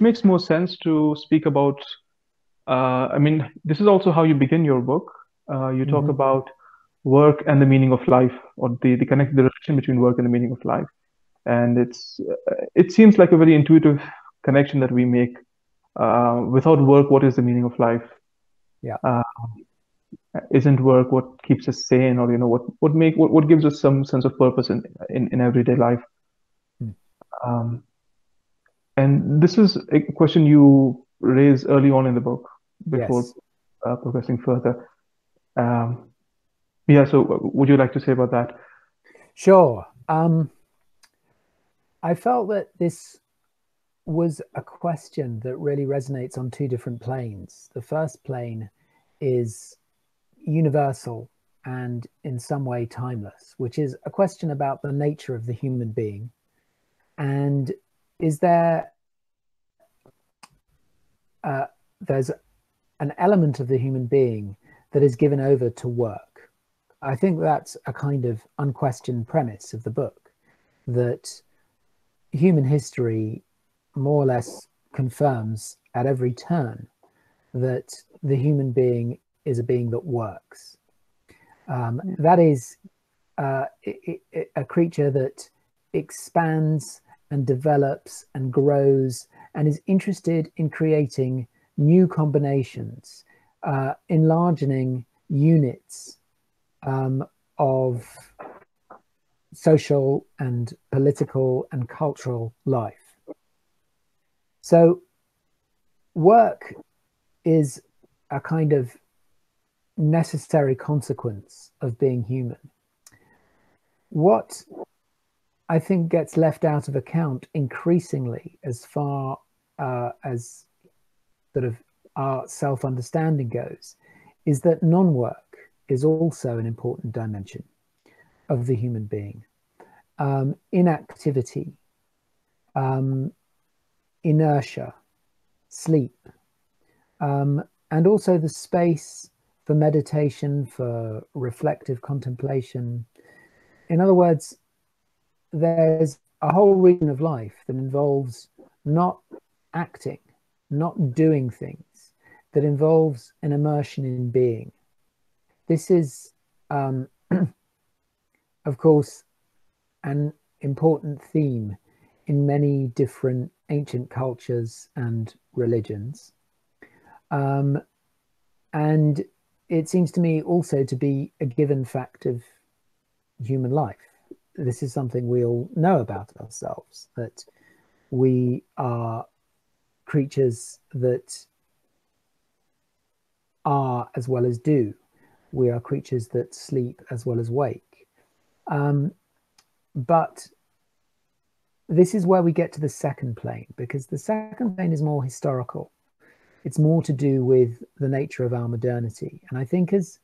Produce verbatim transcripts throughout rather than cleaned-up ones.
makes more sense to speak about, uh, I mean, this is also how you begin your book. Uh, you mm-hmm. talk about work and the meaning of life, or the, the, connect, the relation between work and the meaning of life. And it's uh, it seems like a very intuitive connection that we make. Uh, without work, what is the meaning of life? Yeah. Uh, isn't work what keeps us sane, or you know what what make what, what gives us some sense of purpose in in, in everyday life? Hmm. Um, and this is a question you raise early on in the book before yes. uh, progressing further. Um, yeah. So, would you like to say about that? Sure. Um, I felt that this was a question that really resonates on two different planes. The first plane is universal and in some way timeless, which is a question about the nature of the human being. And is there, uh, there's an element of the human being that is given over to work. I think that's a kind of unquestioned premise of the book, that human history more or less confirms at every turn that the human being is a being that works. Um, that is uh, it, it, a creature that expands and develops and grows and is interested in creating new combinations, uh, enlarging units um, of social and political and cultural life. So work is a kind of necessary consequence of being human. What I think gets left out of account increasingly as far uh, as sort of our self-understanding goes is that non-work is also an important dimension of the human being. Um, inactivity, um, inertia, sleep, um, and also the space for meditation, for reflective contemplation. In other words, there's a whole region of life that involves not acting, not doing things, that involves an immersion in being. This is, um, of course, an important theme in many different ancient cultures and religions. Um, and it seems to me also to be a given fact of human life. This is something we all know about ourselves, that we are creatures that are as well as do. We are creatures that sleep as well as wake. Um, but this is where we get to the second plane, because the second plane is more historical. It's more to do with the nature of our modernity. And I think as,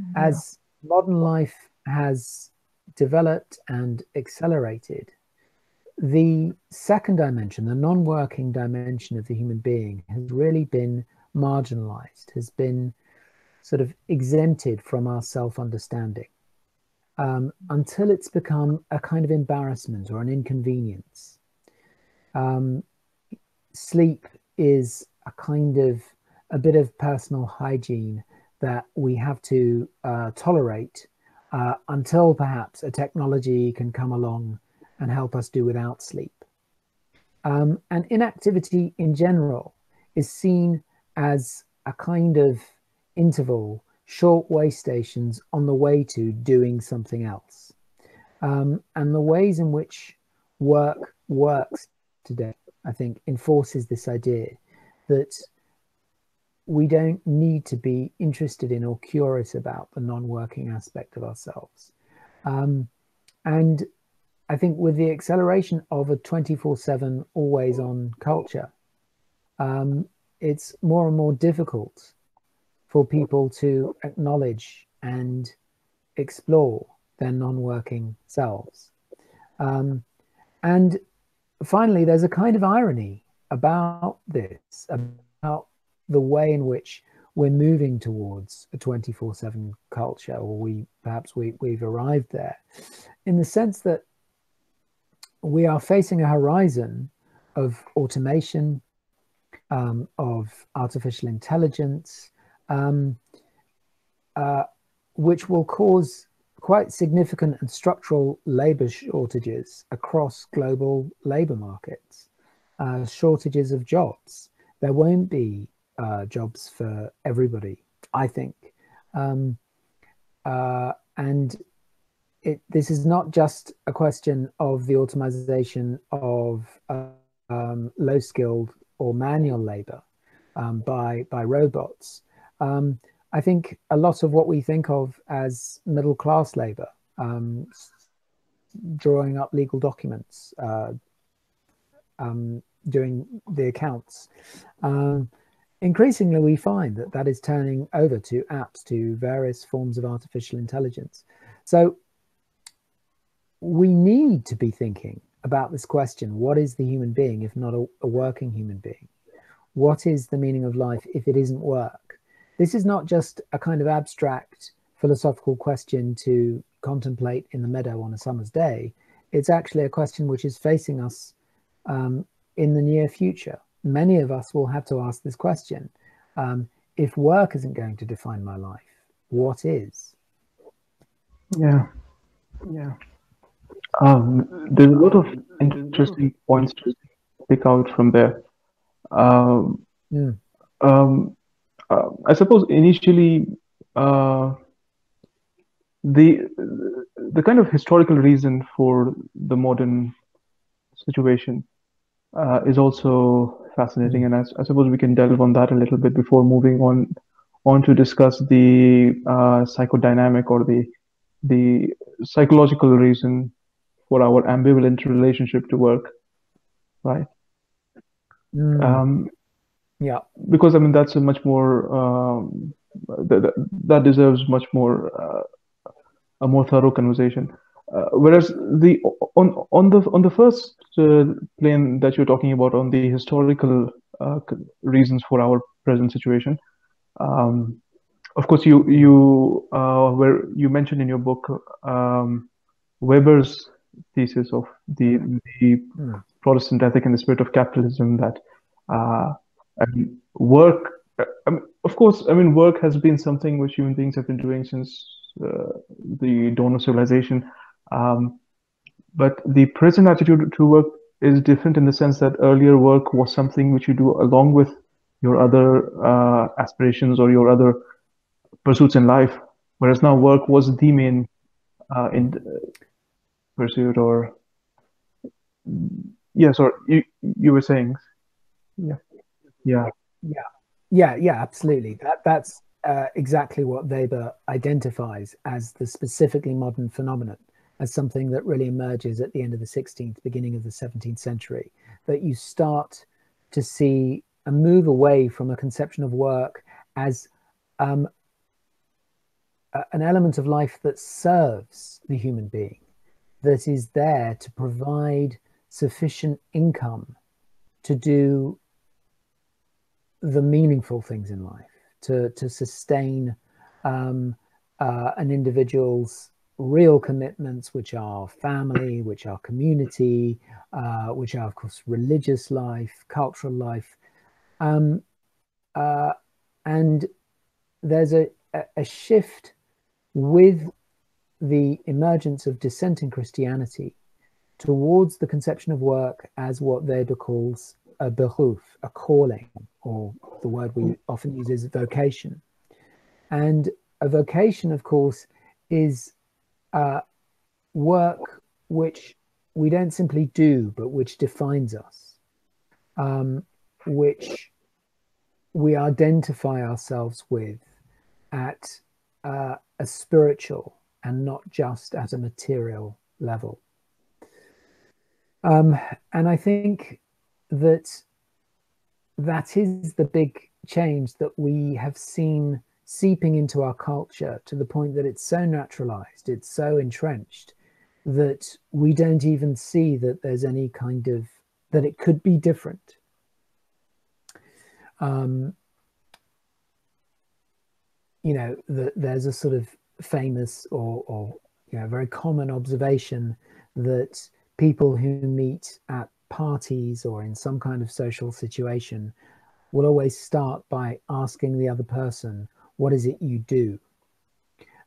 mm-hmm. as modern life has developed and accelerated, the second dimension, the non-working dimension of the human being, has really been marginalized, has been sort of exempted from our self-understanding. Um, until it's become a kind of embarrassment or an inconvenience. Um, sleep is a kind of a bit of personal hygiene that we have to uh, tolerate uh, until perhaps a technology can come along and help us do without sleep. Um, and inactivity in general is seen as a kind of interval, short way stations on the way to doing something else. Um, and the ways in which work works today, I think, enforces this idea that we don't need to be interested in or curious about the non-working aspect of ourselves. Um, and I think with the acceleration of a twenty-four seven always-on culture, um, it's more and more difficult for people to acknowledge and explore their non-working selves. Um, and finally, there's a kind of irony about this, about the way in which we're moving towards a twenty-four seven culture, or we perhaps we, we've arrived there, in the sense that we are facing a horizon of automation, um, of artificial intelligence, um, uh, which will cause quite significant and structural labor shortages across global labor markets, uh, shortages of jobs. There won't be uh, jobs for everybody, I think. Um, uh, and it, this is not just a question of the automatization of uh, um, low-skilled or manual labor um, by, by robots. Um, I think a lot of what we think of as middle-class labor, um, drawing up legal documents, uh, um, doing the accounts, um, increasingly we find that that is turning over to apps, to various forms of artificial intelligence. So we need to be thinking about this question: what is the human being if not a, a working human being? What is the meaning of life if it isn't work? This is not just a kind of abstract philosophical question to contemplate in the meadow on a summer's day. It's actually a question which is facing us um, in the near future. Many of us will have to ask this question. Um, if work isn't going to define my life, what is? Yeah, yeah. Um, there's a lot of interesting points to pick out from there. Um, yeah. um, uh, I suppose initially uh, the the kind of historical reason for the modern situation uh, is also fascinating, and I, I suppose we can delve on that a little bit before moving on on to discuss the uh, psychodynamic or the the psychological reason for our ambivalent relationship to work, right? Mm. Um, yeah, because I mean that's a much more um, th th that deserves much more uh, a more thorough conversation. Uh, whereas the on on the on the first uh, plane that you're talking about, on the historical uh, reasons for our present situation, um, of course you you uh, where you mentioned in your book um, Weber's thesis of the, the mm. Protestant ethic and the spirit of capitalism, that uh, I mean, work, I mean, of course, I mean, work has been something which human beings have been doing since uh, the dawn of civilization. Um, but the present attitude to work is different in the sense that earlier work was something which you do along with your other uh, aspirations or your other pursuits in life, whereas now work was the main uh, in pursuit. Or yes, or you you were saying, yeah, yeah, yeah, yeah, yeah, absolutely. That that's uh, exactly what Weber identifies as the specifically modern phenomenon, as something that really emerges at the end of the sixteenth, beginning of the seventeenth century. That you start to see a move away from a conception of work as um, a, an element of life that serves the human being, that is there to provide sufficient income to do the meaningful things in life, to, to sustain um, uh, an individual's real commitments, which are family, which are community, uh, which are, of course, religious life, cultural life. Um, uh, and there's a, a shift with the emergence of dissenting Christianity towards the conception of work as what Weber calls a beruf, a calling, or the word we often use is vocation. And a vocation, of course, is uh, work which we don't simply do, but which defines us, um, which we identify ourselves with at uh, a spiritual and not just at a material level. Um, and I think that that is the big change that we have seen seeping into our culture, to the point that it's so naturalized, it's so entrenched, that we don't even see that there's any kind of, that it could be different. Um, you know, the, there's a sort of famous or, or you know, very common observation that people who meet at parties or in some kind of social situation will always start by asking the other person, what is it you do?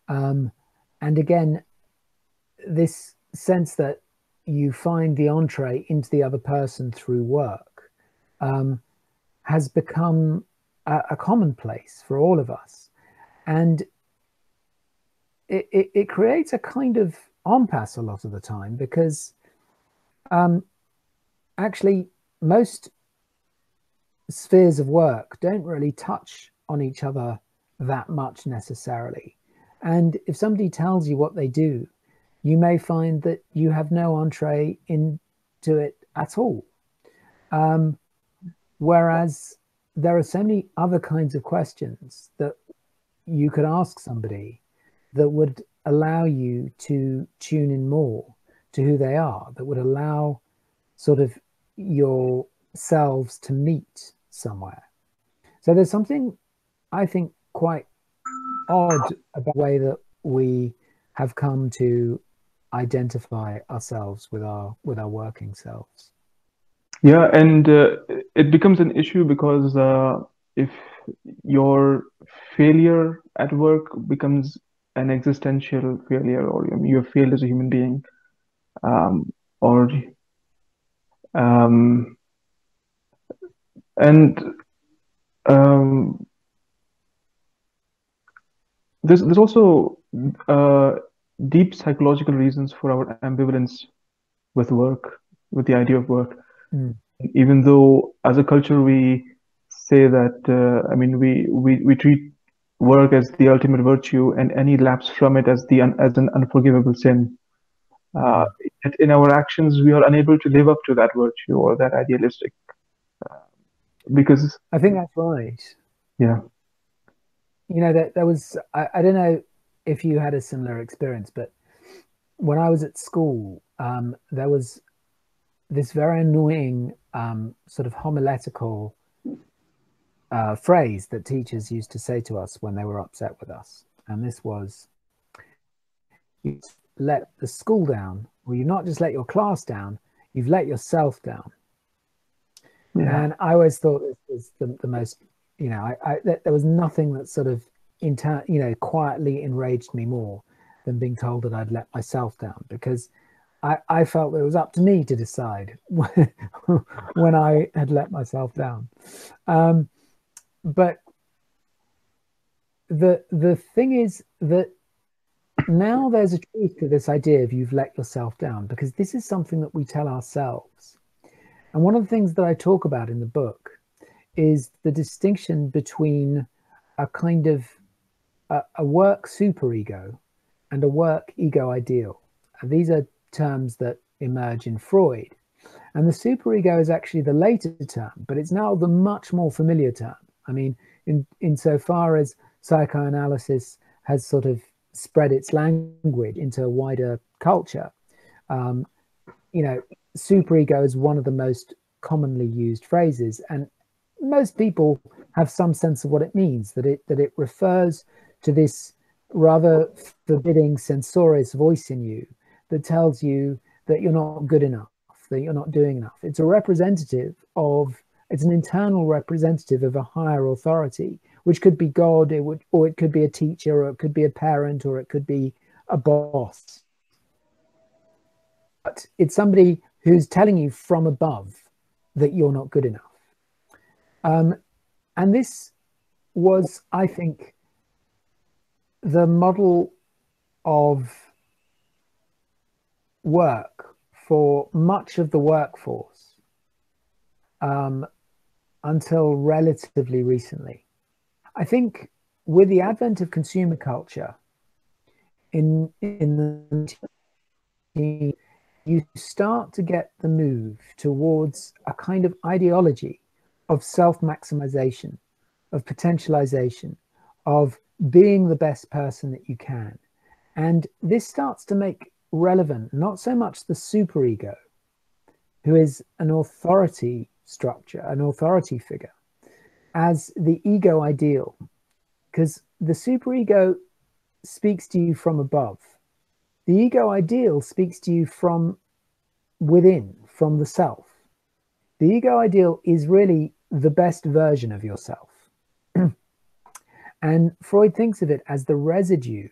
Um, and again, this sense that you find the entree into the other person through work um, has become a, a commonplace for all of us. And it, it, it creates a kind of en passe a lot of the time, because um, actually most spheres of work don't really touch on each other that much necessarily. And if somebody tells you what they do, you may find that you have no entree into it at all. Um, whereas there are so many other kinds of questions that you could ask somebody that would allow you to tune in more to who they are, that would allow sort of yourselves to meet somewhere. So there's something, I think, quite odd about the way that we have come to identify ourselves with our with our working selves. Yeah, and uh, it becomes an issue because uh, if your failure at work becomes an existential failure, or you have failed as a human being, um, or um, and um, there's there's also uh, deep psychological reasons for our ambivalence with work, with the idea of work. Mm. Even though as a culture we say that uh, I mean we we we treat work as the ultimate virtue, and any lapse from it as the un as an unforgivable sin. Uh, in our actions, we are unable to live up to that virtue or that idealistic, uh, because I think that's right. Yeah, you know, that there was I, I don't know if you had a similar experience, but when I was at school, um, there was this very annoying um, sort of homiletical Uh, phrase that teachers used to say to us when they were upset with us, and this was, you let the school down, or you've not just let your class down, you've let yourself down. Yeah. And I always thought this was the, the most, you know, I, I there was nothing that sort of inter you know quietly enraged me more than being told that I'd let myself down, because I, I felt that it was up to me to decide when, when I had let myself down. Um, But the the thing is that now there's a truth to this idea of you've let yourself down, because this is something that we tell ourselves. And one of the things that I talk about in the book is the distinction between a kind of a, a work superego and a work ego ideal. And these are terms that emerge in Freud. And the superego is actually the later term, but it's now the much more familiar term. I mean, in insofar as psychoanalysis has sort of spread its language into a wider culture, um, you know, superego is one of the most commonly used phrases, and most people have some sense of what it means, that it that it refers to this rather forbidding censorious voice in you that tells you that you're not good enough, that you're not doing enough. It's a representative of It's an internal representative of a higher authority, which could be God, it would, or it could be a teacher, or it could be a parent, or it could be a boss. But it's somebody who's telling you from above that you're not good enough. Um, and this was, I think, the model of work for much of the workforce um, until relatively recently. I think with the advent of consumer culture in, in the, you start to get the move towards a kind of ideology of self-maximization, of potentialization, of being the best person that you can. And this starts to make relevant, not so much the superego, who is an authority structure, an authority figure, as the ego ideal, because the superego speaks to you from above. The ego ideal speaks to you from within, from the self. The ego ideal is really the best version of yourself. And Freud thinks of it as the residue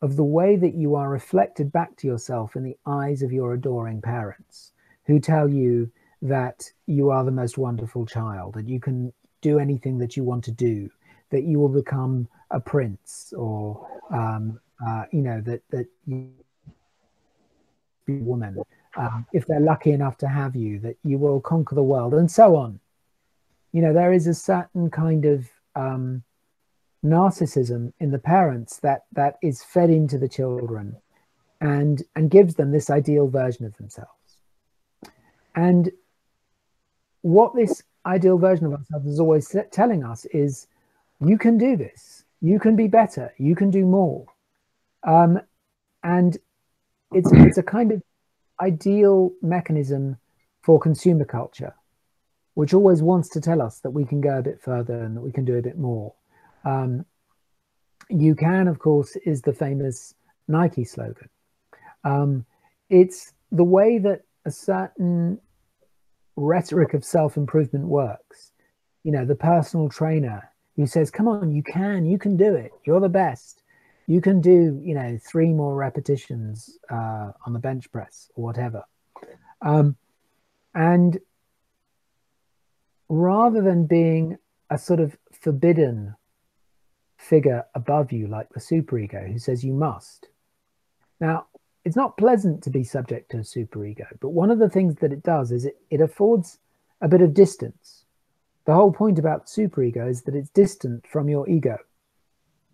of the way that you are reflected back to yourself in the eyes of your adoring parents, who tell you that you are the most wonderful child, that you can do anything that you want to do, that you will become a prince, or, um, uh, you know, that, that you be a woman, uh, if they're lucky enough to have you, that you will conquer the world, and so on. You know, there is a certain kind of um, narcissism in the parents that that is fed into the children, and and gives them this ideal version of themselves. And what this ideal version of ourselves is always telling us is, you can do this, you can be better, you can do more. Um, and it's, it's a kind of ideal mechanism for consumer culture, which always wants to tell us that we can go a bit further and that we can do a bit more. Um, you can, of course, is the famous Nike slogan. Um, it's the way that a certain rhetoric of self-improvement works. You know, the personal trainer who says, come on, you can, you can do it. You're the best. You can do, you know, three more repetitions uh, on the bench press or whatever. Um, and rather than being a sort of forbidden figure above you, like the superego, who says you must. Now, it's not pleasant to be subject to a superego, but one of the things that it does is it, it affords a bit of distance. The whole point about superego is that it's distant from your ego.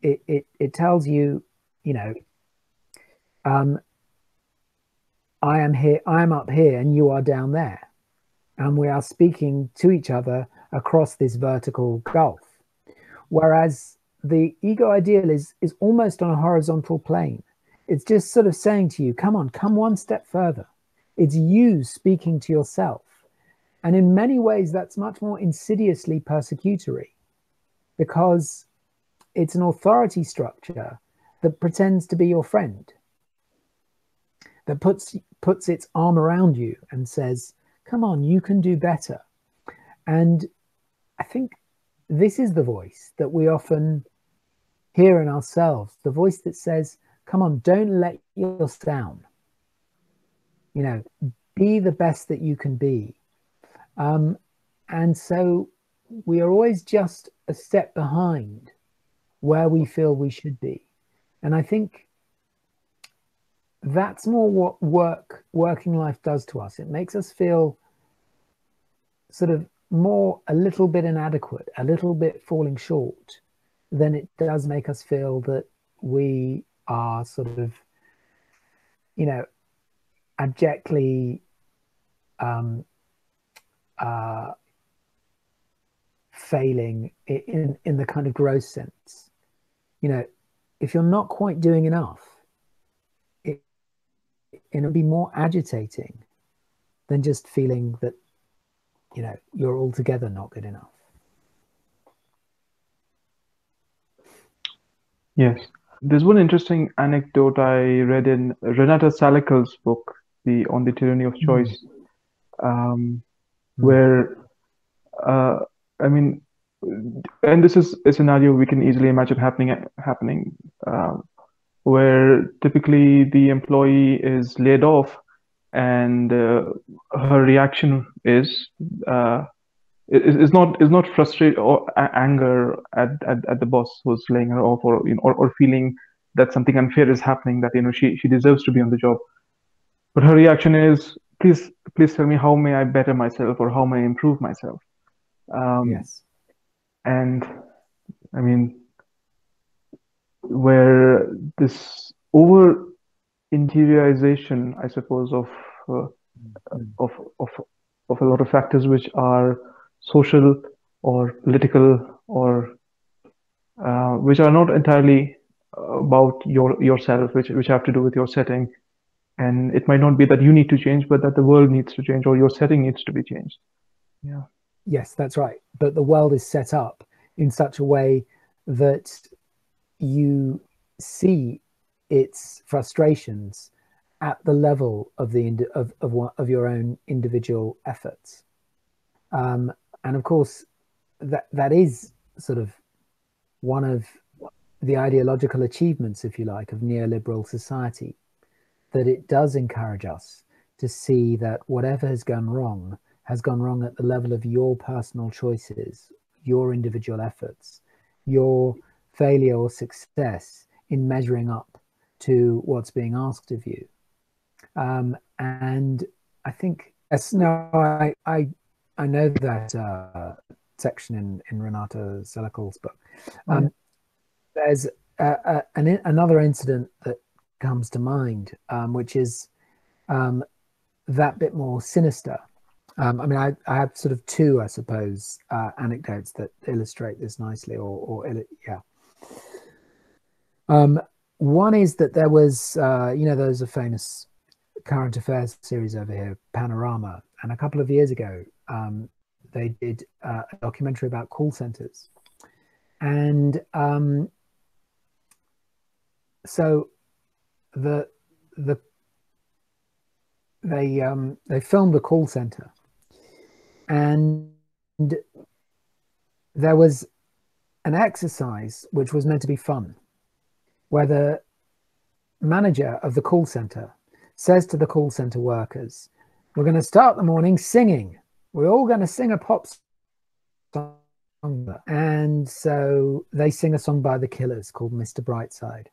It, it, it tells you, you know, um, I am here, I am up here and you are down there. And we are speaking to each other across this vertical gulf. Whereas the ego ideal is, is almost on a horizontal plane. It's just sort of saying to you, come on, come one step further. It's you speaking to yourself. And in many ways, that's much more insidiously persecutory, because it's an authority structure that pretends to be your friend, that puts, puts its arm around you and says, come on, you can do better. And I think this is the voice that we often hear in ourselves, the voice that says, come on, don't let yourself down. You know, be the best that you can be. Um, and so we are always just a step behind where we feel we should be. And I think that's more what work, working life does to us. It makes us feel sort of more a little bit inadequate, a little bit falling short, than it does make us feel that we are sort of, you know, abjectly um, uh, failing in, in the kind of gross sense. You know, if you're not quite doing enough, it, it'll be more agitating than just feeling that, you know, you're altogether not good enough. Yes. There's one interesting anecdote I read in Renata Salecl's book, the On the Tyranny of Choice, mm-hmm. um, mm-hmm. where, uh, I mean, and this is a scenario we can easily imagine happening, happening, uh, where typically the employee is laid off, and uh, her reaction is, uh, is is not is not frustration or anger at, at at the boss who's laying her off, or you know, or, or feeling that something unfair is happening, that you know she she deserves to be on the job, but her reaction is, please please tell me how may I better myself, or how may I improve myself. Um, yes. And I mean, where this over interiorization, I suppose, of uh, of of of a lot of factors which are social or political, or uh, which are not entirely about your yourself, which which have to do with your setting, and it might not be that you need to change, but that the world needs to change, or your setting needs to be changed. Yeah. Yes, that's right. But the world is set up in such a way that you see its frustrations at the level of the of of, of your own individual efforts, um, and of course that that is sort of one of the ideological achievements, if you like, of neoliberal society, that it does encourage us to see that whatever has gone wrong has gone wrong at the level of your personal choices, your individual efforts, your failure or success in measuring up to what's being asked of you. Um, and I think, as now I, I, I know that uh, section in, in Renata Salecl's book, um, mm. there's a, a, an, another incident that comes to mind, um, which is um, that bit more sinister. Um, I mean, I, I have sort of two, I suppose, uh, anecdotes that illustrate this nicely, or, or yeah. Um, one is that there was, uh, you know, there was a famous current affairs series over here, Panorama, and a couple of years ago, um, they did uh, a documentary about call centers. And um, so the, the, they, um, they filmed a call center. And there was an exercise which was meant to be fun, where the manager of the call center says to the call center workers, we're going to start the morning singing. We're all going to sing a pop song. And so they sing a song by the Killers called Mister Brightside.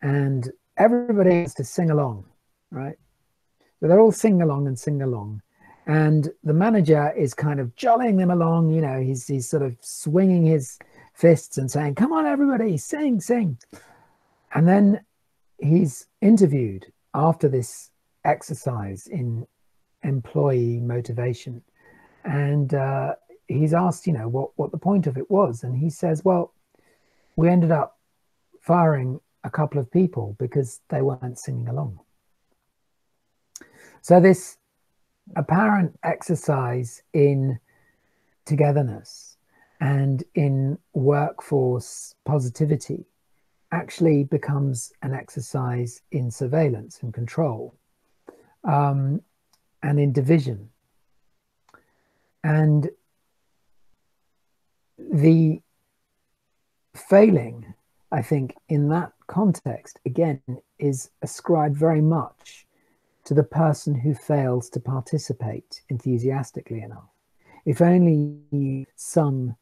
And everybody has to sing along, right? So they're all sing along and sing along. And the manager is kind of jollying them along, you know, he's, he's sort of swinging his fists and saying, come on, everybody, sing, sing. And then he's interviewed after this exercise in employee motivation. And uh, he's asked, you know, what, what the point of it was. And he says, well, we ended up firing a couple of people because they weren't singing along. So this apparent exercise in togetherness and in workforce positivity actually becomes an exercise in surveillance and control, um, and in division. And the failing, I think, in that context, again, is ascribed very much to the person who fails to participate enthusiastically enough. If only you sung,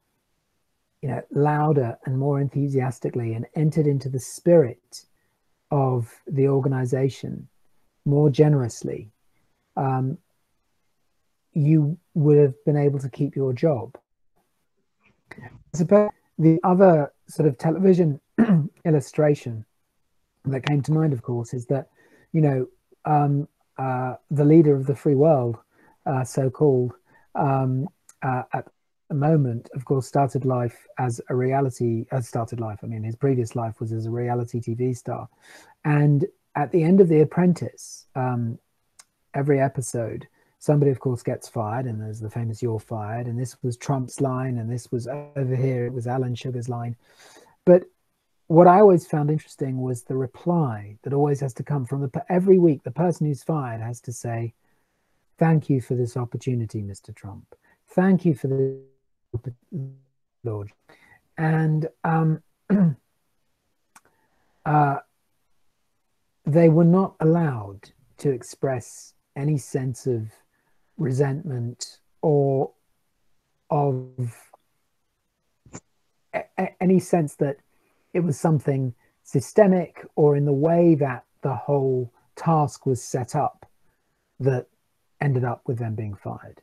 you know, louder and more enthusiastically and entered into the spirit of the organization more generously, um, you would have been able to keep your job. I suppose the other sort of television illustration that came to mind, of course, is that, you know, um, Uh, the leader of the free world, uh, so-called, um, uh, at the moment, of course, started life as a reality, uh, started life, I mean, his previous life was as a reality T V star. And at the end of The Apprentice, um, every episode, somebody, of course, gets fired, and there's the famous "you're fired," and this was Trump's line, and this was over here, it was Alan Sugar's line. But what I always found interesting was the reply that always has to come from the, every week, the person who's fired has to say, thank you for this opportunity, Mister Trump. Thank you for the Lord. And um, uh, they were not allowed to express any sense of resentment or of a a any sense that it was something systemic or in the way that the whole task was set up that ended up with them being fired.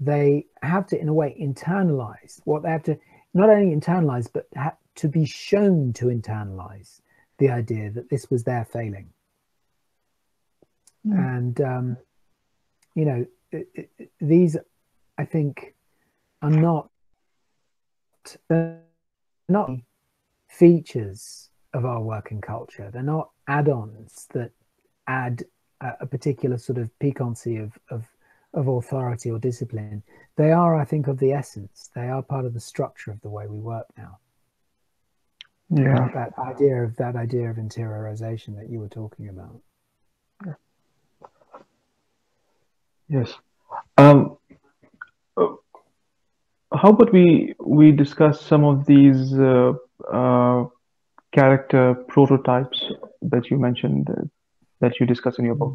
They have to, in a way, internalize what they have to, not only internalize, but have to be shown to internalize the idea that this was their failing. Mm. And, um, you know, it, it, these, I think, are not, not, features of our working culture. They're not add-ons that add a, a particular sort of piquancy of, of, of authority or discipline. They are, I think, of the essence. They are part of the structure of the way we work now. Yeah. That idea of, that idea of interiorization that you were talking about. Yeah. Yes. Um, how would we we discussed some of these uh, uh, character prototypes that you mentioned, uh, that you discuss in your book.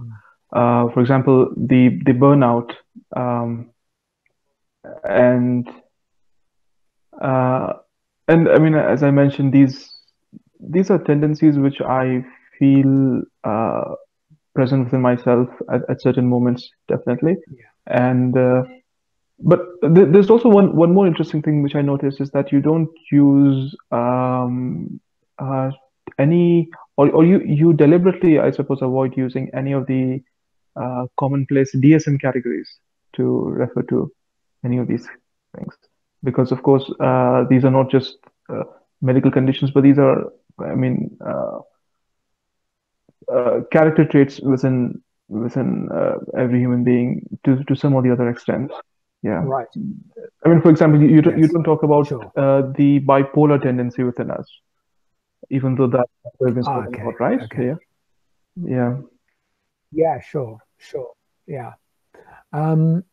Uh, for example, the, the burnout um, and uh, and I mean, as I mentioned, these these are tendencies which I feel uh, present within myself at, at certain moments, definitely. Yeah. And uh, but th there's also one one more interesting thing which I noticed is that you don't use um, uh, any. Or, or you, you deliberately, I suppose, avoid using any of the uh, commonplace D S M categories to refer to any of these things. Because, of course, uh, these are not just uh, medical conditions, but these are, I mean, uh, uh, character traits within within uh, every human being to, to some or the other extent. Yeah. Right. I mean, for example, you, yes. you don't talk about sure. uh, the bipolar tendency within us. Even though that we've been spoken okay. about, right? Okay. Yeah. Yeah. Yeah, sure, sure. Yeah. Um,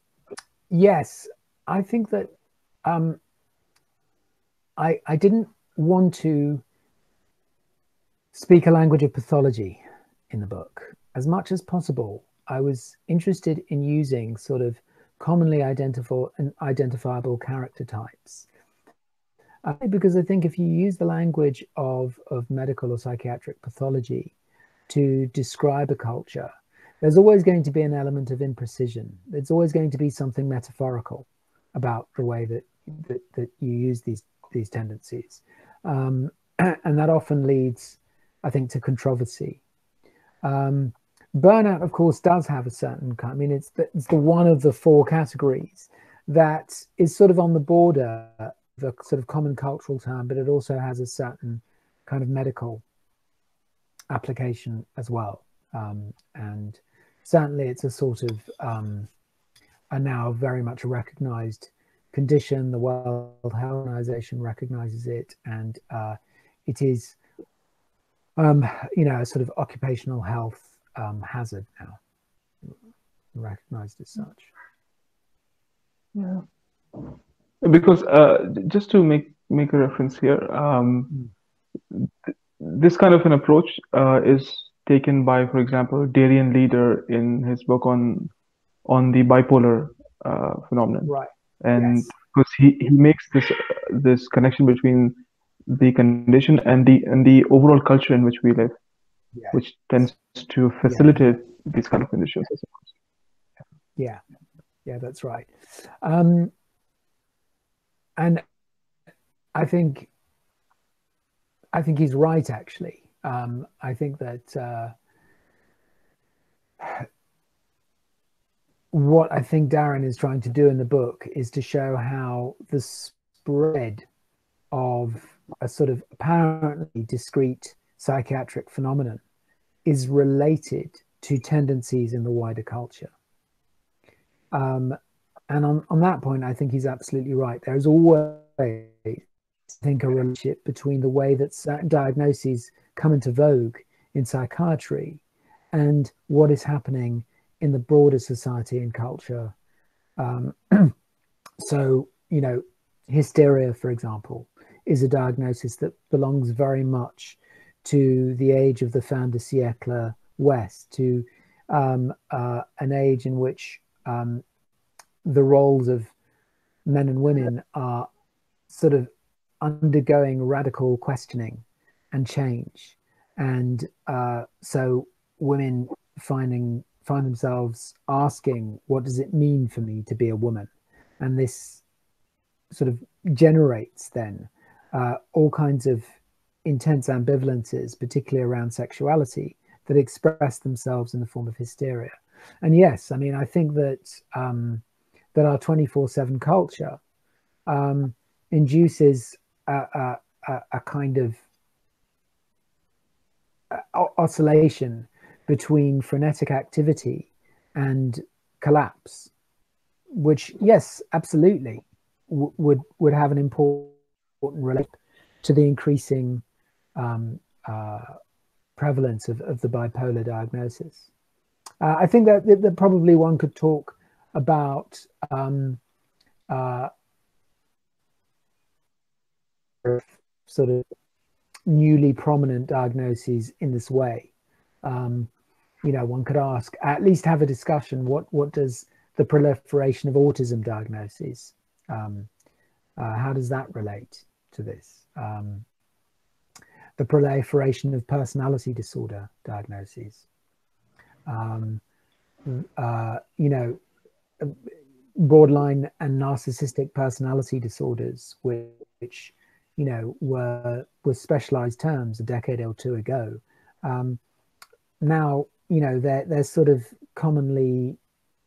yes, I think that um, I, I didn't want to speak a language of pathology in the book. As much as possible, I was interested in using sort of commonly identifiable and identifiable character types. Because I think if you use the language of, of medical or psychiatric pathology to describe a culture, there's always going to be an element of imprecision. There's always going to be something metaphorical about the way that, that, that you use these, these tendencies. Um, and that often leads, I think, to controversy. Um, burnout, of course, does have a certain kind, I mean, it's the, it's the one of the four categories that is sort of on the border the sort of common cultural term, but it also has a certain kind of medical application as well. Um, and certainly it's a sort of um, a now very much recognized condition. The World Health Organization recognizes it, and uh, it is, um, you know, a sort of occupational health um, hazard now, recognized as such. Yeah. Because uh, just to make make a reference here, um, th this kind of an approach uh, is taken by, for example, Darian Leader in his book on on the bipolar uh, phenomenon, right? And yes. because he, he makes this this connection between the condition and the and the overall culture in which we live, yes. which tends to facilitate yeah. these kind of conditions. I suppose. Yeah, yeah, that's right. Um, And I think, I think he's right, actually. Um, I think that uh, what I think Darian is trying to do in the book is to show how the spread of a sort of apparently discrete psychiatric phenomenon is related to tendencies in the wider culture. Um, And on, on that point, I think he's absolutely right. There is always, I think, a relationship between the way that certain diagnoses come into vogue in psychiatry and what is happening in the broader society and culture. Um, so, you know, hysteria, for example, is a diagnosis that belongs very much to the age of the fin de siècle West, to um, uh, an age in which... Um, the roles of men and women are sort of undergoing radical questioning and change. And uh, so women finding find themselves asking, what does it mean for me to be a woman? And this sort of generates then uh, all kinds of intense ambivalences, particularly around sexuality, that express themselves in the form of hysteria. And yes, I mean, I think that um, that our twenty-four seven culture um, induces a, a, a kind of oscillation between frenetic activity and collapse, which, yes, absolutely, would would have an important relation to the increasing um, uh, prevalence of, of the bipolar diagnosis. Uh, I think that, that probably one could talk about um, uh, sort of newly prominent diagnoses in this way. Um, you know, one could ask, at least have a discussion, what, what does the proliferation of autism diagnoses, um, uh, how does that relate to this? Um, the proliferation of personality disorder diagnoses. Um, uh, you know, borderline and narcissistic personality disorders, which, you know, were, were specialized terms a decade or two ago. Um, now, you know, they're, they're sort of commonly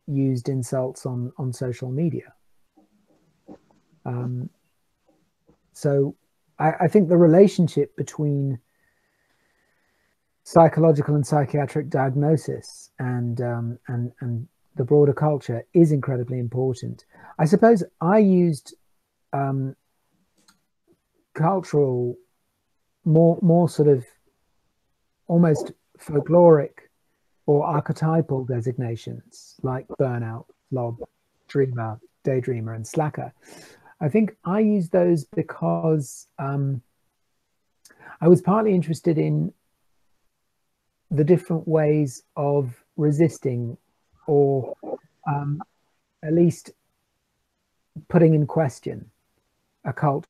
used insults on, on social media. Um, so I, I think the relationship between psychological and psychiatric diagnosis and, um, and, and the broader culture is incredibly important. I suppose I used um, cultural, more, more sort of almost folkloric or archetypal designations like burnout, lob, dreamer, daydreamer, and slacker. I think I used those because um, I was partly interested in the different ways of resisting or um, at least putting in question a culture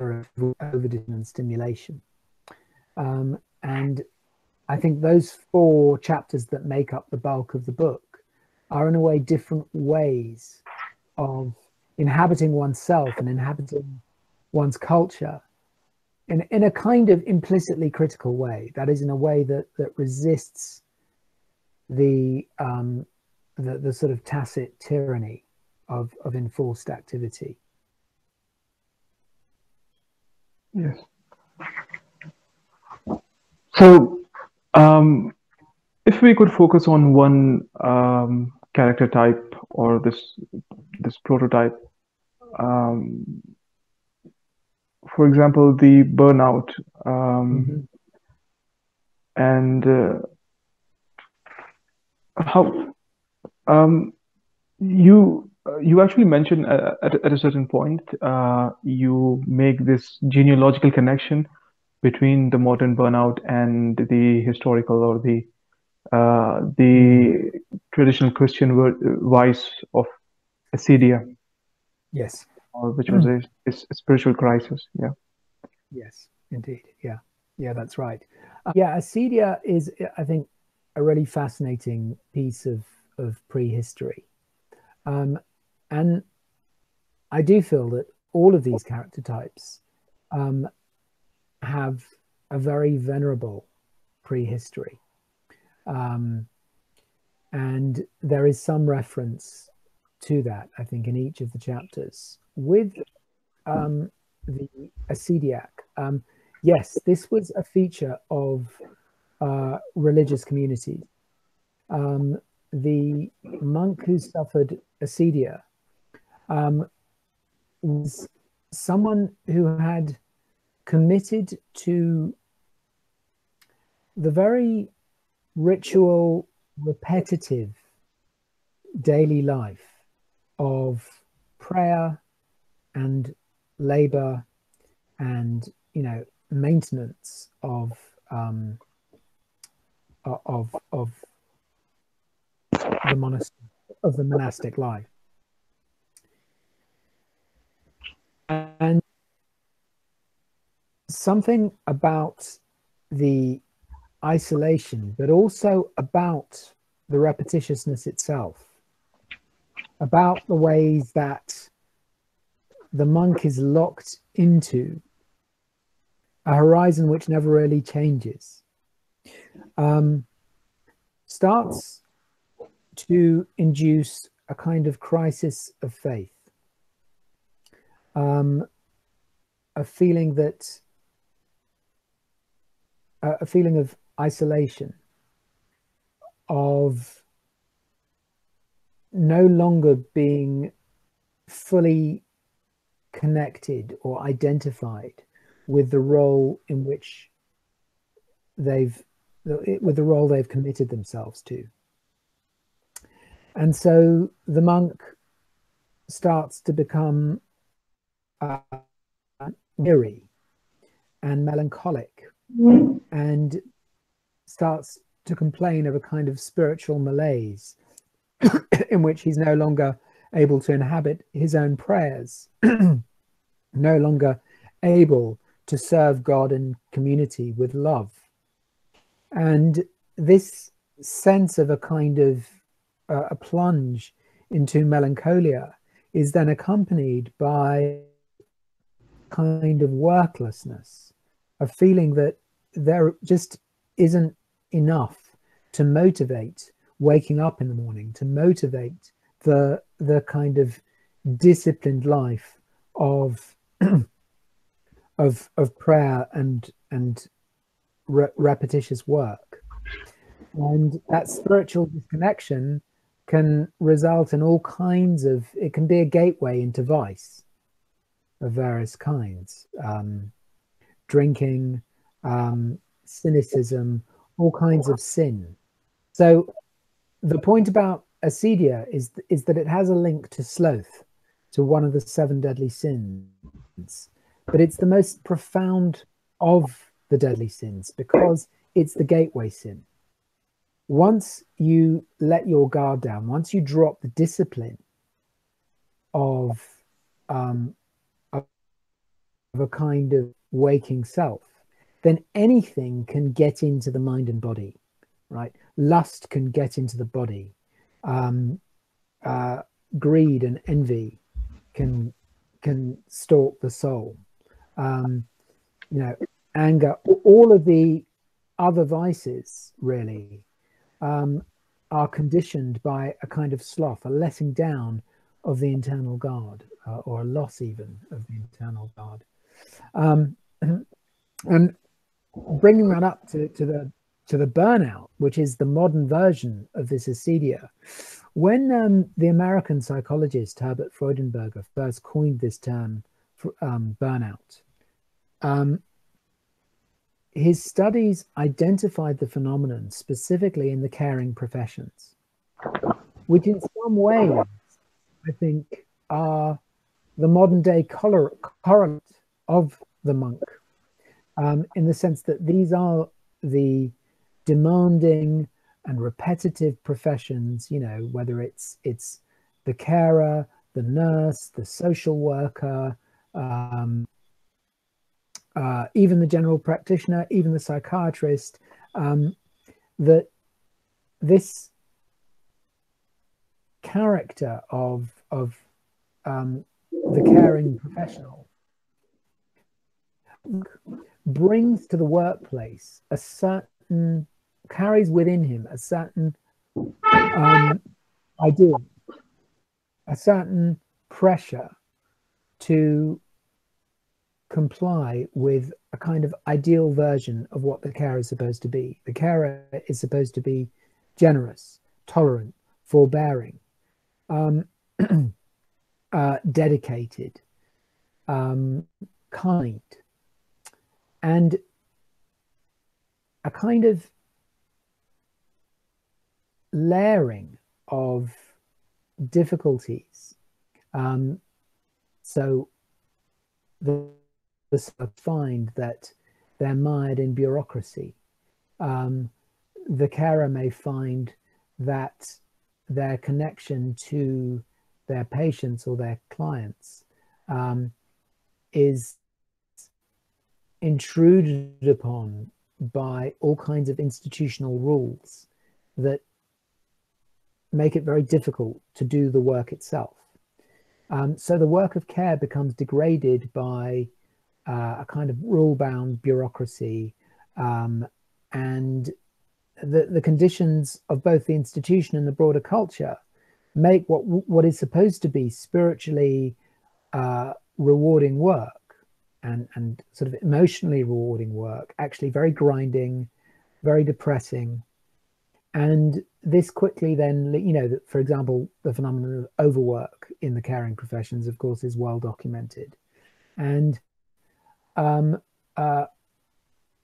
of overdosing and stimulation. Um, and I think those four chapters that make up the bulk of the book are in a way different ways of inhabiting oneself and inhabiting one's culture in, in a kind of implicitly critical way. That is, in a way that, that resists the, um, the, the sort of tacit tyranny of, of enforced activity. Yes. So um, if we could focus on one um, character type or this, this prototype, um, for example, the burnout, um, mm-hmm. and uh, how um, you, you actually mentioned uh, at, at a certain point, uh, you make this genealogical connection between the modern burnout and the historical or the uh, the traditional Christian word, vice of acedia. Yes. Or which was mm. a, a spiritual crisis. Yeah. Yes, indeed. Yeah. Yeah, that's right. Uh, yeah, acedia is, I think, a really fascinating piece of, of prehistory. Um, and I do feel that all of these character types um, have a very venerable prehistory. Um, and there is some reference to that, I think, in each of the chapters. With um, the Ascetiac, um, yes, this was a feature of uh, religious communities. Um, the monk who suffered acedia um, was someone who had committed to the very ritual, repetitive daily life of prayer and labor and, you know, maintenance of um, of of the monastery, of the monastic life. And something about the isolation, but also about the repetitiousness itself, about the ways that the monk is locked into a horizon which never really changes, um, starts to induce a kind of crisis of faith, um, a feeling that a feeling of isolation, of no longer being fully connected or identified with the role in which they've, with the role they've committed themselves to. And so the monk starts to become uh, weary and melancholic, mm-hmm. and starts to complain of a kind of spiritual malaise in which he's no longer able to inhabit his own prayers, no longer able to serve God and community with love. And this sense of a kind of uh, a plunge into melancholia is then accompanied by kind of worklessness, a feeling that there just isn't enough to motivate waking up in the morning, to motivate the the kind of disciplined life of of of prayer and and re repetitious work. And that spiritual disconnection can result in all kinds of, it can be a gateway into vice of various kinds, um, drinking, um, cynicism, all kinds of sin. So the point about acedia is, is that it has a link to sloth, to one of the seven deadly sins, but it's the most profound of the deadly sins because it's the gateway sin. Once you let your guard down, once you drop the discipline of, um, of a kind of waking self, then anything can get into the mind and body, right? Lust can get into the body. Um, uh, greed and envy can can stalk the soul. Um, you know, anger, all of the other vices really um, are conditioned by a kind of sloth, a letting down of the internal guard, uh, or a loss even of the internal guard. Um, and bringing that up to, to the to the burnout, which is the modern version of this acedia. When um, the American psychologist Herbert Freudenberger first coined this term for, um, burnout, um, his studies identified the phenomenon specifically in the caring professions, which in some ways, I think, are the modern day correlate of the monk, um, in the sense that these are the demanding and repetitive professions, you know, whether it's it's the carer, the nurse, the social worker, um, uh, even the general practitioner, even the psychiatrist, um, that this character of of um, the caring professional brings to the workplace a certain, carries within him a certain um, idea, a certain pressure to comply with a kind of ideal version of what the carer is supposed to be. The carer is supposed to be generous, tolerant, forbearing, um, uh, dedicated, um, kind, and a kind of layering of difficulties. Um, so the find that they're mired in bureaucracy. Um, the carer may find that their connection to their patients or their clients um, is intruded upon by all kinds of institutional rules that make it very difficult to do the work itself. Um, so the work of care becomes degraded by uh, a kind of rule-bound bureaucracy, um, and the, the conditions of both the institution and the broader culture make what, what is supposed to be spiritually uh, rewarding work And, and sort of emotionally rewarding work actually very grinding, very depressing. And this quickly then, you know, for example, the phenomenon of overwork in the caring professions, of course, is well documented. And um, uh,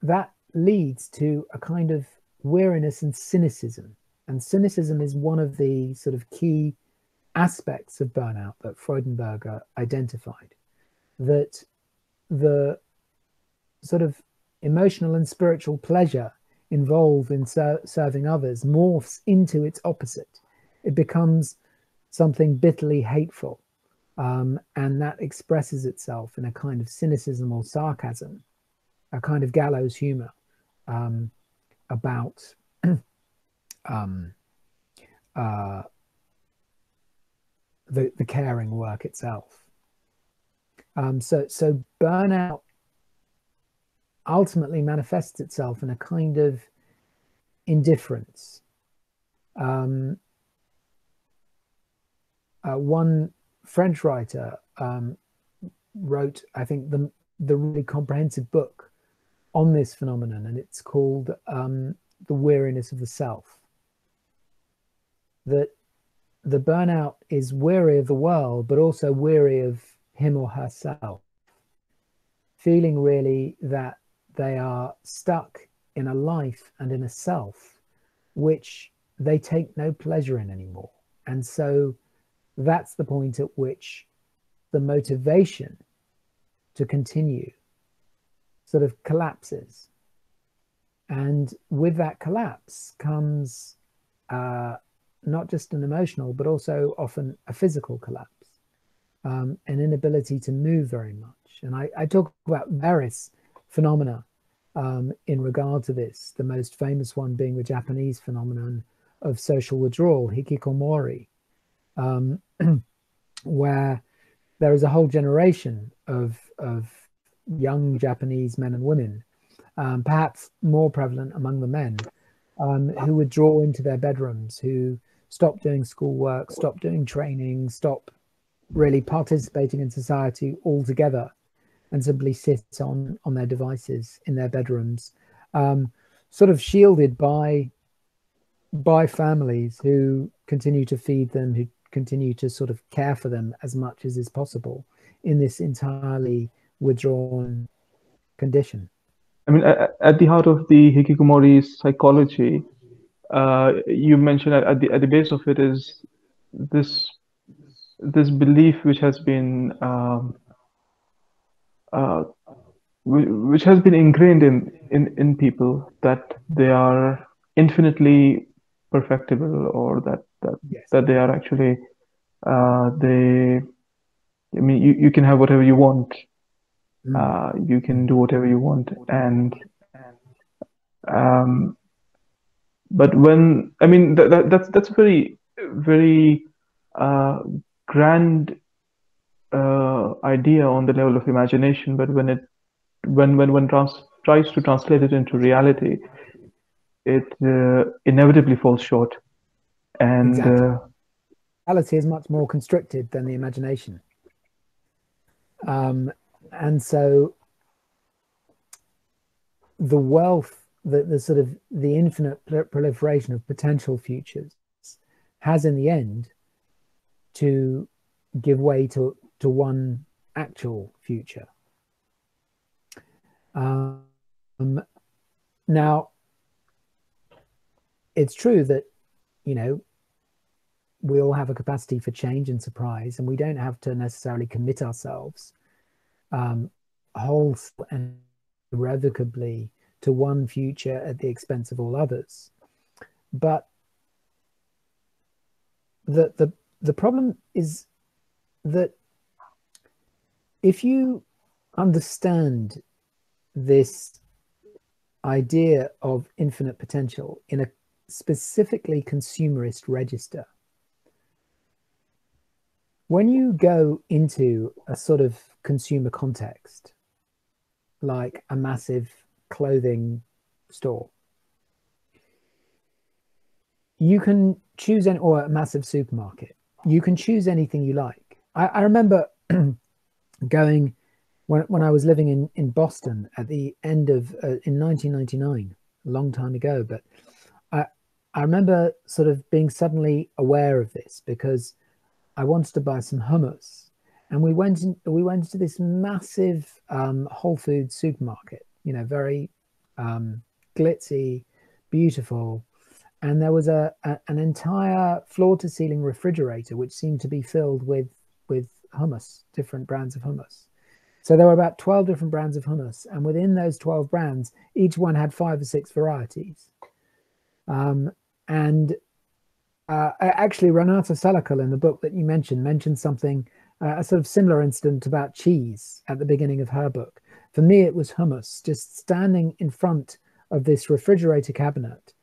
that leads to a kind of weariness and cynicism. And cynicism is one of the sort of key aspects of burnout that Freudenberger identified, that the sort of emotional and spiritual pleasure involved in ser serving others morphs into its opposite. It becomes something bitterly hateful, um, and that expresses itself in a kind of cynicism or sarcasm, a kind of gallows humor um, about um, uh, the, the caring work itself. Um, so, so burnout ultimately manifests itself in a kind of indifference. Um, uh, one French writer um, wrote, I think, the, the really comprehensive book on this phenomenon, and it's called um, The Weariness of the Self. That the burnout is weary of the world, but also weary of him or herself, feeling really that they are stuck in a life and in a self which they take no pleasure in anymore. And so that's the point at which the motivation to continue sort of collapses. And with that collapse comes uh, not just an emotional, but also often a physical collapse, um, an inability to move very much. And I, I talk about various phenomena Um, in regard to this, the most famous one being the Japanese phenomenon of social withdrawal, hikikomori, um, where there is a whole generation of, of young Japanese men and women, um, perhaps more prevalent among the men, um, who withdraw into their bedrooms, who stop doing schoolwork, stop doing training, stop really participating in society altogether, and simply sit on, on their devices in their bedrooms, um, sort of shielded by, by families who continue to feed them, who continue to sort of care for them as much as is possible in this entirely withdrawn condition. I mean, at the heart of the hikikomori psychology, uh, you mentioned at the, at the base of it is this, this belief which has been... Um, Uh, which has been ingrained in, in, in people, that they are infinitely perfectible, or that that, yes. that they are actually, uh, they, I mean, you, you can have whatever you want, mm. uh, you can do whatever you want, and, um, but when, I mean, that, that, that's, that's a very, very uh, grand Uh, idea on the level of imagination, but when it when when one trans tries to translate it into reality, it uh, inevitably falls short. And exactly. uh, reality is much more constricted than the imagination, um, and so the wealth, the the sort of the infinite proliferation of potential futures, has in the end to give way to to one actual future. Um, now, it's true that, you know, we all have a capacity for change and surprise, and we don't have to necessarily commit ourselves um, whole and irrevocably to one future at the expense of all others. But the, the, the problem is that if you understand this idea of infinite potential in a specifically consumerist register, when you go into a sort of consumer context, like a massive clothing store, you can choose any, or a massive supermarket, you can choose anything you like. I, I remember going when, when I was living in, in Boston at the end of, uh, in nineteen ninety-nine, a long time ago, but I, I remember sort of being suddenly aware of this because I wanted to buy some hummus. And we went, in, we went to this massive um, Whole Foods supermarket, you know, very um, glitzy, beautiful. And there was a, a an entire floor to ceiling refrigerator, which seemed to be filled with, with hummus, different brands of hummus. So there were about twelve different brands of hummus, and within those twelve brands, each one had five or six varieties. Um, and uh, actually, Renata Salecl, in the book that you mentioned, mentioned something, uh, a sort of similar incident about cheese at the beginning of her book. For me, it was hummus, just standing in front of this refrigerator cabinet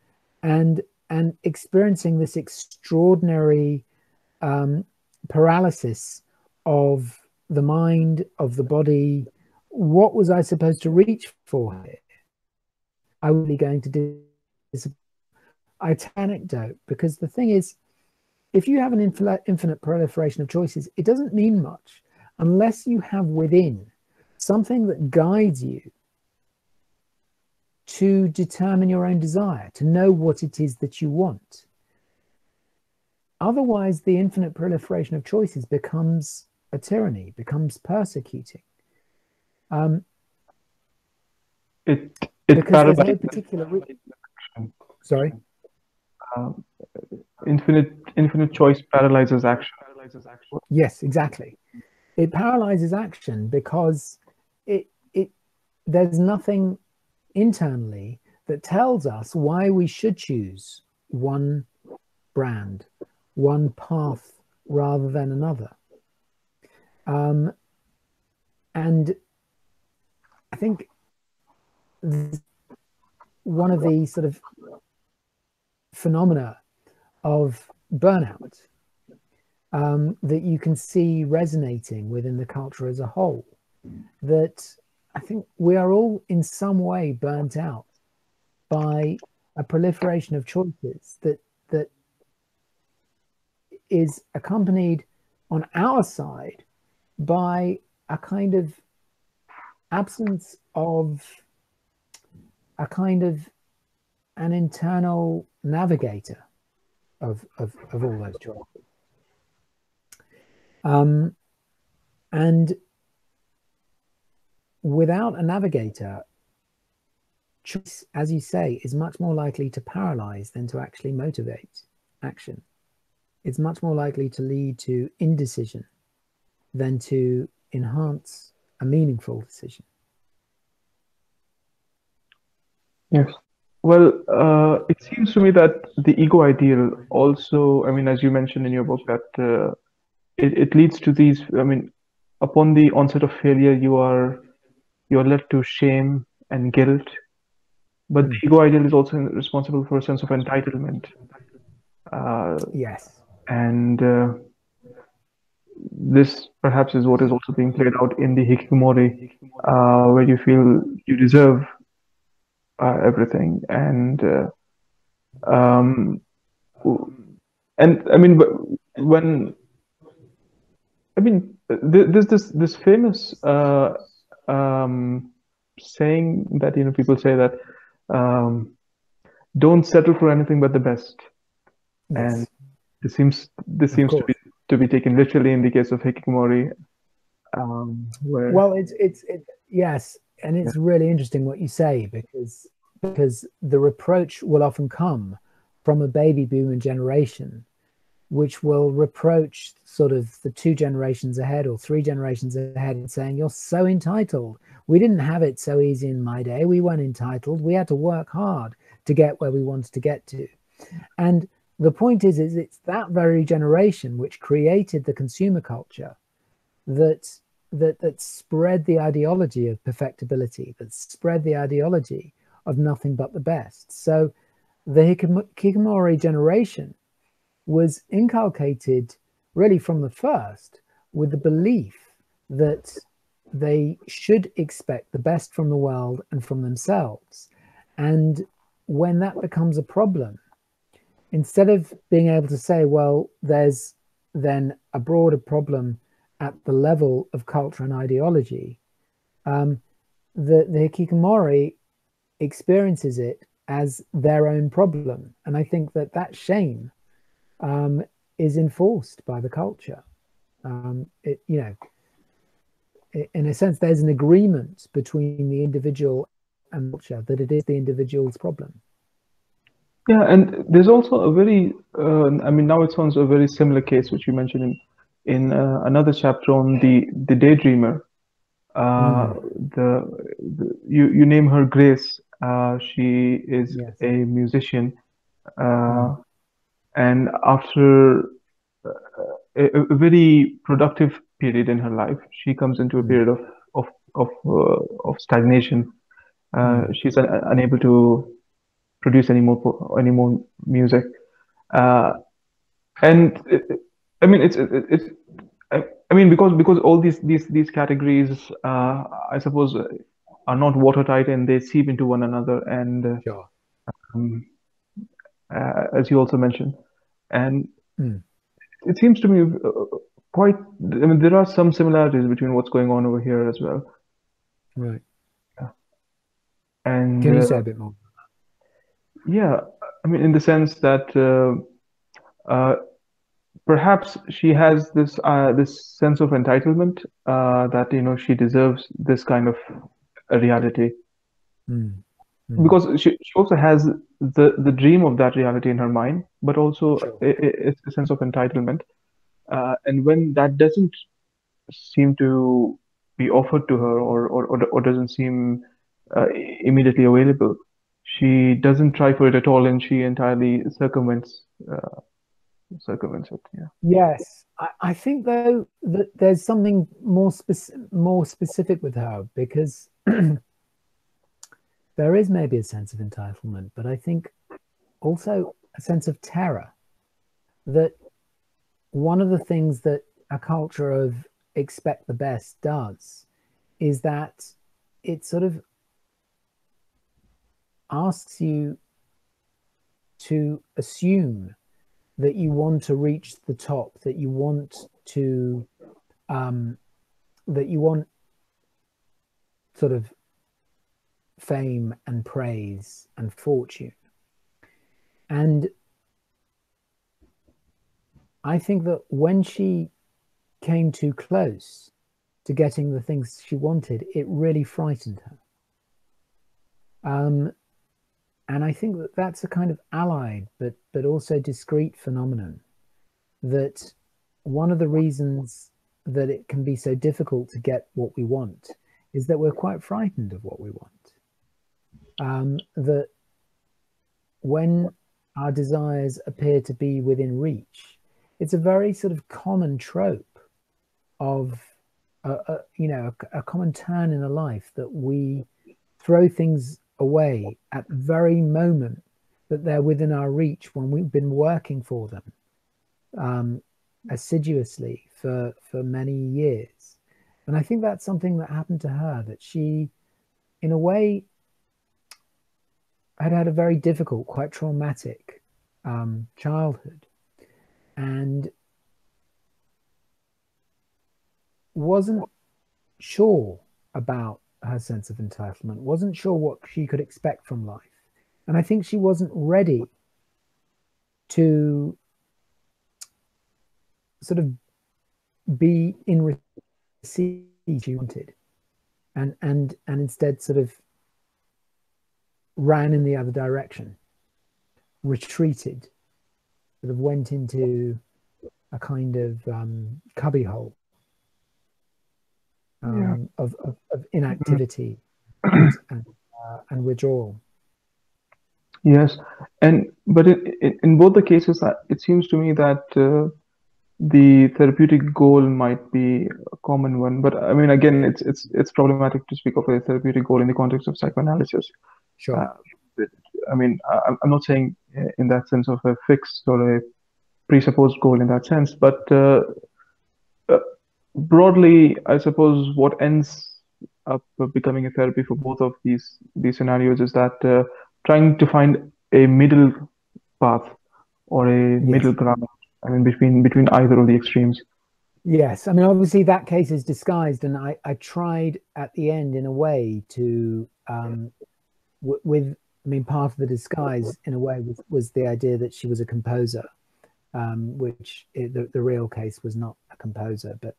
and and experiencing this extraordinary um, paralysis of the mind, of the body. What was I supposed to reach for here? I was really going to do this anecdote, because the thing is, if you have an infinite proliferation of choices, it doesn't mean much unless you have within something that guides you to determine your own desire, to know what it is that you want. Otherwise, the infinite proliferation of choices becomes a tyranny, becomes persecuting. Um, it, it's because there's no particular... Sorry? Um, infinite, infinite choice paralyzes action. Paralyzes action. Yes, exactly. It paralyzes action because it, it, there's nothing internally that tells us why we should choose one brand, one path rather than another. Um, and I think one of the sort of phenomena of burnout um, that you can see resonating within the culture as a whole, that I think we are all in some way burnt out by a proliferation of choices that that is accompanied on our side by a kind of absence of a kind of an internal navigator of, of, of all those choices. Um, and without a navigator, choice, as you say, is much more likely to paralyze than to actually motivate action. It's much more likely to lead to indecision than to enhance a meaningful decision. Yes. Well, uh, it seems to me that the ego ideal also, I mean, as you mentioned in your book, that uh, it, it leads to these, I mean, upon the onset of failure, you are, you are led to shame and guilt, but the ego ideal is also responsible for a sense of entitlement. Uh, yes. And uh, this perhaps is what is also being played out in the Hikikomori, uh, where you feel you deserve Uh, everything, and uh, um, and I mean, when I mean, there's this this famous uh, um, saying that, you know, people say that um, don't settle for anything but the best, yes. And this seems this seems to be to be taken literally in the case of Hikikomori. Um, where well, it's it's it, yes. And it's really interesting what you say, because because the reproach will often come from a baby boomer generation, which will reproach sort of the two generations ahead or three generations ahead and saying, you're so entitled. We didn't have it so easy in my day. We weren't entitled. We had to work hard to get where we wanted to get to. And the point is, is it's that very generation which created the consumer culture that That, that spread the ideology of perfectibility, that spread the ideology of nothing but the best. So the Hikikomori generation was inculcated really from the first with the belief that they should expect the best from the world and from themselves. And when that becomes a problem, instead of being able to say, well, there's then a broader problem at the level of culture and ideology, um, the, the Hikikomori experiences it as their own problem. And I think that that shame um, is enforced by the culture. Um, it, you know, it, in a sense, there's an agreement between the individual and culture that it is the individual's problem. Yeah, and there's also a very, uh, I mean, now it sounds a very similar case, which you mentioned in in uh, another chapter on the the daydreamer, Uh, mm. the, the you you name her Grace. Uh, she is yes. a musician, uh, mm. and after uh, a, a very productive period in her life, she comes into a period of of of uh, of stagnation. Uh, mm. She's un unable to produce any more any more music, uh, and it, I mean it's it's. it's I mean, because because all these these these categories, uh, I suppose, are not watertight and they seep into one another. And uh, sure. um, uh, as you also mentioned, and mm. it seems to me uh, quite. I mean, there are some similarities between what's going on over here as well. Right. Yeah. And can you uh, say a bit more? Yeah, I mean, in the sense that. Uh, uh, Perhaps she has this uh, this sense of entitlement uh, that you know she deserves this kind of reality, mm. Mm. because she, she also has the the dream of that reality in her mind, but also sure. a, a, a sense of entitlement. Uh, and when that doesn't seem to be offered to her, or or or, or doesn't seem uh, immediately available, she doesn't try for it at all, and she entirely circumvents. Uh, circumvent it, yeah. Yes, I, I think though that there's something more specific more specific with her, because there is maybe a sense of entitlement, but I think also a sense of terror, that one of the things that a culture of expect the best does is that it sort of asks you to assume that you want to reach the top, that you want to, um, that you want sort of fame and praise and fortune. And I think that when she came too close to getting the things she wanted, it really frightened her. Um, And I think that that's a kind of allied, but but also discrete phenomenon. That one of the reasons that it can be so difficult to get what we want is that we're quite frightened of what we want. Um, that when our desires appear to be within reach, it's a very sort of common trope of, a, a, you know, a, a common turn in a life that we throw things away at the very moment that they're within our reach, when we've been working for them um, assiduously for for many years. And I think that's something that happened to her, that she in a way had had a very difficult, quite traumatic um, childhood, and wasn't sure about her sense of entitlement, wasn't sure what she could expect from life. And I think she wasn't ready to sort of be in receipt she wanted, and and and instead sort of ran in the other direction, retreated, sort of went into a kind of um, cubbyhole. Um, yeah. of, of, of inactivity and, and, uh, and withdrawal. Yes, and but it, it, in both the cases, it seems to me that uh, the therapeutic goal might be a common one. But I mean, again, it's it's it's problematic to speak of a therapeutic goal in the context of psychoanalysis. Sure. Uh, but, I mean, I, I'm not saying in that sense of a fixed or a presupposed goal in that sense, but. Uh, uh, Broadly, I suppose what ends up becoming a therapy for both of these these scenarios is that uh, trying to find a middle path or a yes. middle ground. I mean, between between either of the extremes. Yes, I mean, obviously that case is disguised, and I I tried at the end in a way to um, w with I mean part of the disguise in a way was, was the idea that she was a composer. Um, which it, the, the real case was not a composer, but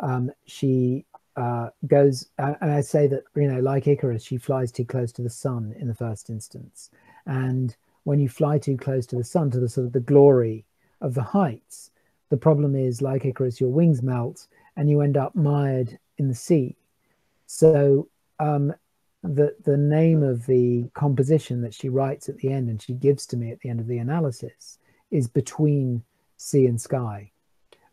um, she uh, goes, uh, and I say that, you know, like Icarus, she flies too close to the sun in the first instance. And when you fly too close to the sun, to the sort of the glory of the heights, the problem is, like Icarus, your wings melt and you end up mired in the sea. So um, the, the name of the composition that she writes at the end and she gives to me at the end of the analysis is Between Sea and Sky,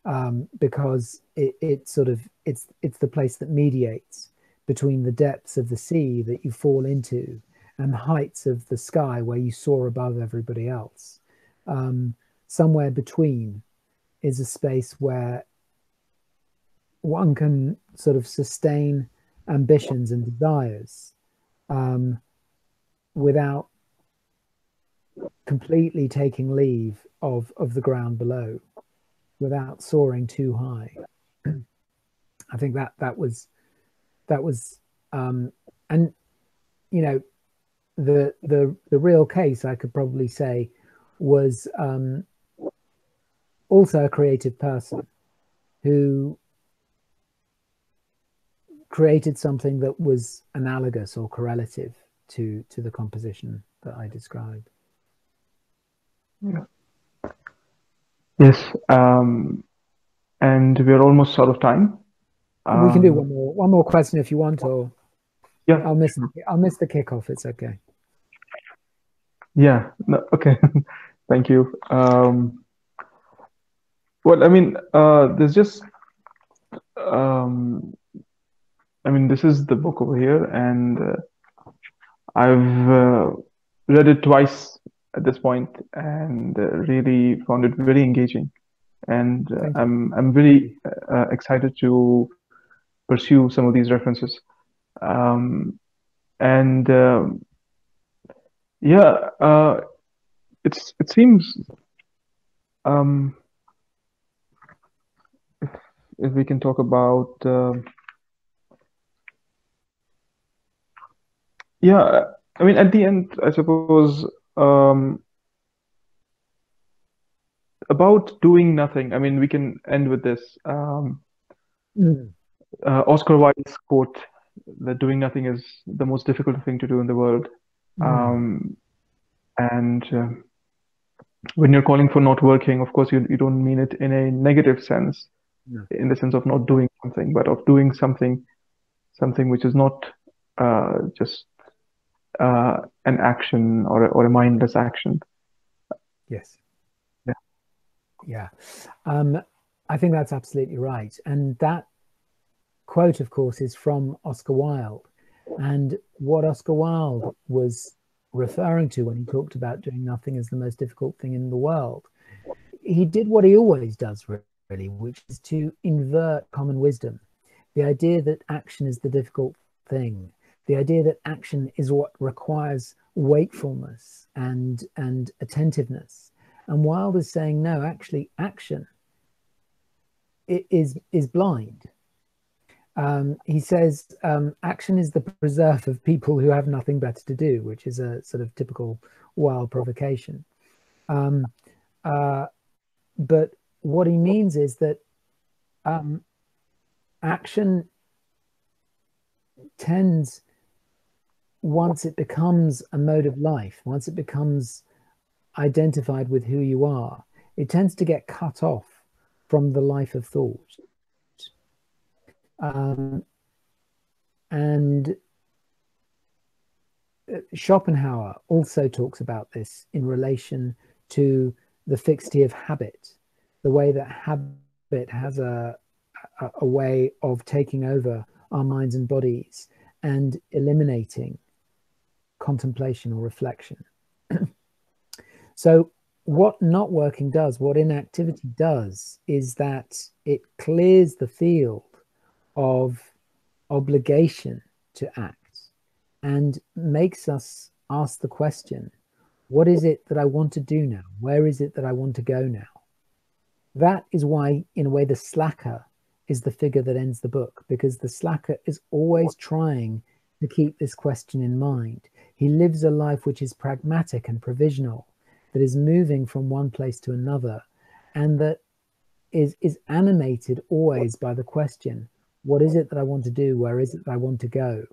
um, because it, it sort of, it's, it's the place that mediates between the depths of the sea that you fall into and the heights of the sky where you soar above everybody else. Um, somewhere between is a space where one can sort of sustain ambitions and desires um, without completely taking leave of, of the ground below, without soaring too high. I think that that was, that was, um, and, you know, the, the, the real case, I could probably say, was um, also a creative person who created something that was analogous or correlative to, to the composition that I described. Yeah. Yes. Um, and we're almost out of time. Um, we can do one more, one more question if you want, or yeah, I'll miss, I'll miss the kickoff. It's okay. Yeah. No, okay. Thank you. Um, well, I mean, uh, there's just, um, I mean, this is the book over here, and uh, I've uh, read it twice at this point, and uh, really found it very engaging. And uh, I'm I'm very uh, excited to pursue some of these references. Um, and um, yeah, uh, it's it seems um, if, if we can talk about. Uh, Yeah, I mean, at the end, I suppose, um, about doing nothing. I mean, we can end with this. Um, mm. uh, Oscar Wilde's quote that doing nothing is the most difficult thing to do in the world. Mm. Um, and uh, when you're calling for not working, of course, you, you don't mean it in a negative sense, no. in the sense of not doing something, but of doing something, something which is not uh, just uh an action or, or a mindless action. Yes. Yeah. Yeah. Um, I think that's absolutely right. And that quote, of course, is from Oscar Wilde. And what Oscar Wilde was referring to when he talked about doing nothing as the most difficult thing in the world, he did what he always does, really, which is to invert common wisdom. The idea that action is the difficult thing. The idea that action is what requires wakefulness and, and attentiveness. And Wilde is saying, no, actually action is, is blind. Um, he says, um, action is the preserve of people who have nothing better to do, which is a sort of typical Wilde provocation. Um, uh, but what he means is that um, action tends, once it becomes a mode of life, once it becomes identified with who you are, it tends to get cut off from the life of thought. Um, and Schopenhauer also talks about this in relation to the fixity of habit, the way that habit has a, a, a way of taking over our minds and bodies and eliminating contemplation or reflection. So what not working does, what inactivity does, is that it clears the field of obligation to act and makes us ask the question, what is it that I want to do now? Where is it that I want to go now? That is why, in a way, the slacker is the figure that ends the book, because the slacker is always trying to keep this question in mind. He lives a life which is pragmatic and provisional, that is moving from one place to another, and that is, is animated always by the question, what is it that I want to do? Where is it that I want to go?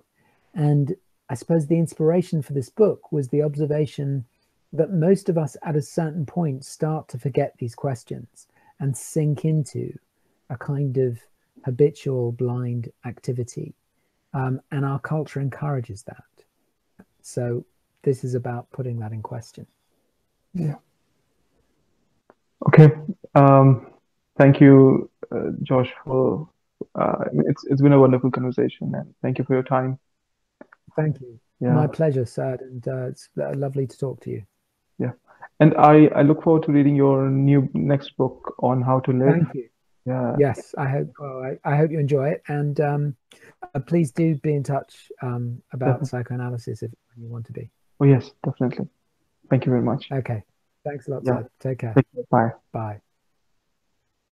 And I suppose the inspiration for this book was the observation that most of us at a certain point start to forget these questions and sink into a kind of habitual blind activity. Um, and our culture encourages that. So this is about putting that in question. Yeah. Okay. Um, thank you, uh, Josh, for, uh, it's, it's been a wonderful conversation, and thank you for your time. Thank you. Yeah. My pleasure, Saad, and uh, it's lovely to talk to you. Yeah. And I, I look forward to reading your new next book on how to live. Thank you. Yeah. Yes, I hope, well, I, I hope you enjoy it. And um, uh, please do be in touch um, about psychoanalysis if you want to be. Oh, yes, definitely. Thank you very much. Okay. Thanks a lot, yeah. Saad. Take care. Bye. Bye.